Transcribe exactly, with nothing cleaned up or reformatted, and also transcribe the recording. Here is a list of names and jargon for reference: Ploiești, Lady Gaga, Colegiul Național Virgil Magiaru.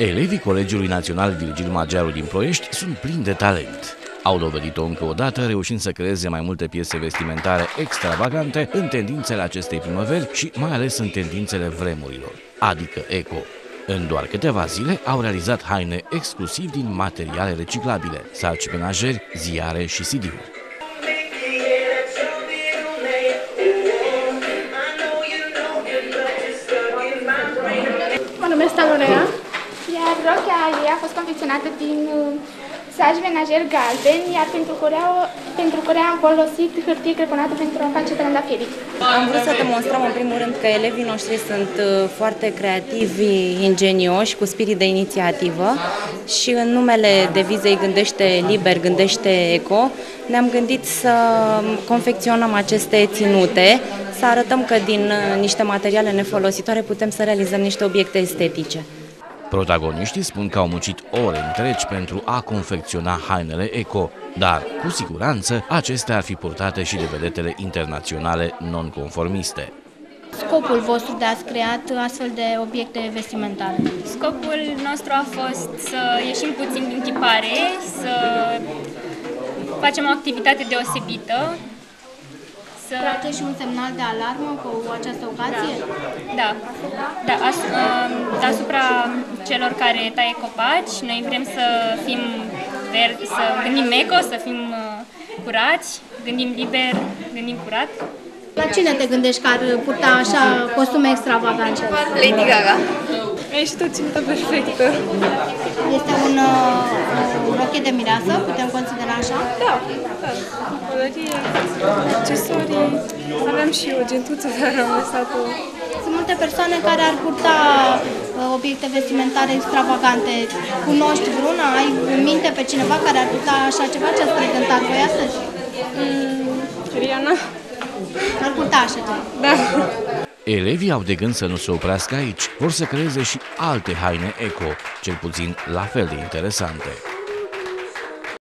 Elevii Colegiului Național Virgil Magiaru din Ploiești sunt plini de talent. Au dovedit-o încă o dată, reușind să creeze mai multe piese vestimentare extravagante în tendințele acestei primăveri și mai ales în tendințele vremurilor, adică eco. În doar câteva zile au realizat haine exclusiv din materiale reciclabile, salci menajeri, ziare și C D-uri. Iar rochea ei a fost confecționată din salci menajer galben, iar pentru corea, pentru corea am folosit hârtie creponată pentru a face trandafirii. Am vrut să demonstrăm în primul rând că elevii noștri sunt foarte creativi, ingenioși, cu spirit de inițiativă și în numele devizei Gândește liber, gândește eco, ne-am gândit să confecționăm aceste ținute, să arătăm că din niște materiale nefolositoare putem să realizăm niște obiecte estetice. Protagoniștii spun că au muncit ore întregi pentru a confecționa hainele eco, dar, cu siguranță, acestea ar fi purtate și de vedetele internaționale non-conformiste. Scopul vostru de a crea astfel de obiecte vestimentare? Scopul nostru a fost să ieșim puțin din tipare, să facem o activitate deosebită. Să... Practic și un semnal de alarmă cu această ocazie? Da, da. da. Asupra celor care taie copaci, noi vrem să fim verzi, să gândim eco, să fim curați, gândim liber, gândim curat. La cine te gândești că ar purta așa costume extravagante? Lady Gaga. Ești o ținută perfectă. Este un roche de mireasă, putem considera așa? Da, da. Colorie, accesorii. Aveam și o gentuță, dar am lăsat-o. Sunt multe persoane care ar purta obiecte vestimentare extravagante. Cunoști vreuna? Ai în minte pe cineva care ar purta așa ceva? Ce ați prezentat voi astăzi? Mm, Riana. Ar purta așa ceva? Da. Elevii au de gând să nu se oprească aici, vor să creeze și alte haine eco, cel puțin la fel de interesante.